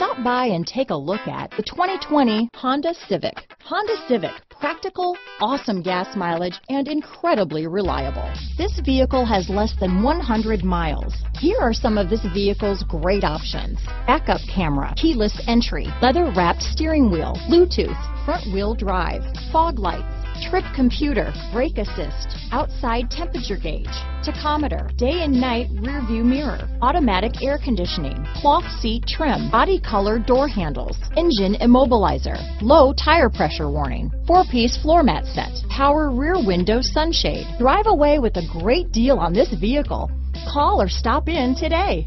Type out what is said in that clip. Stop by and take a look at the 2020 Honda Civic. Honda Civic, practical, awesome gas mileage, and incredibly reliable. This vehicle has less than 100 miles. Here are some of this vehicle's great options: backup camera, keyless entry, leather-wrapped steering wheel, Bluetooth, front-wheel drive, fog lights, trip computer, brake assist, outside temperature gauge, tachometer, day and night rear view mirror, automatic air conditioning, cloth seat trim, body color door handles, engine immobilizer, low tire pressure warning, 4-piece floor mat set, power rear window sunshade. Drive away with a great deal on this vehicle. Call or stop in today.